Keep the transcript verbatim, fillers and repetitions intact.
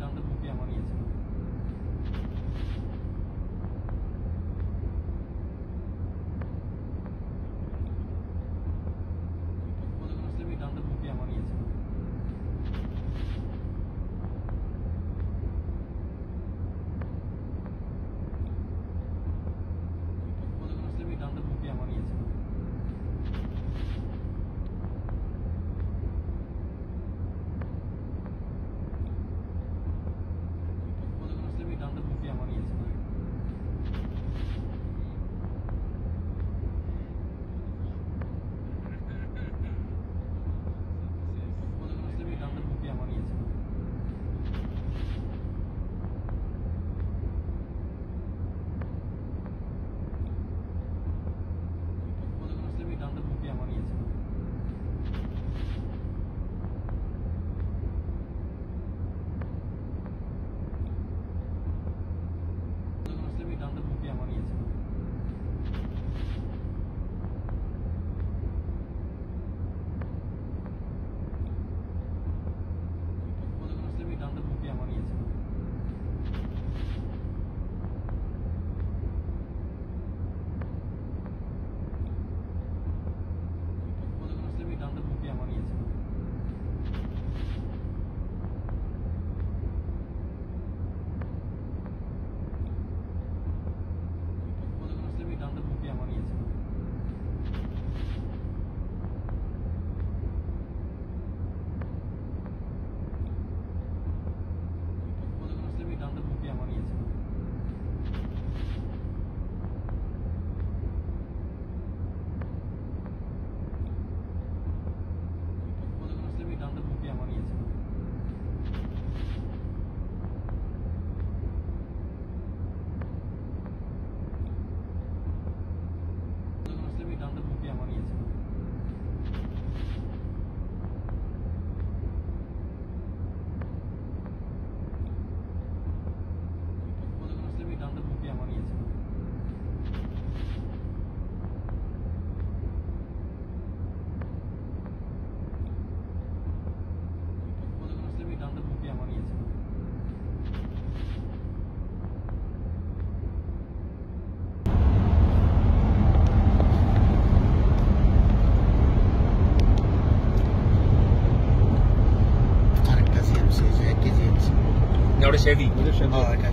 当这路边往里走。我这个设备当这路边往里走。我这个设备当这路边往里走。 Not a Chevy. Not a Chevy. Oh, okay.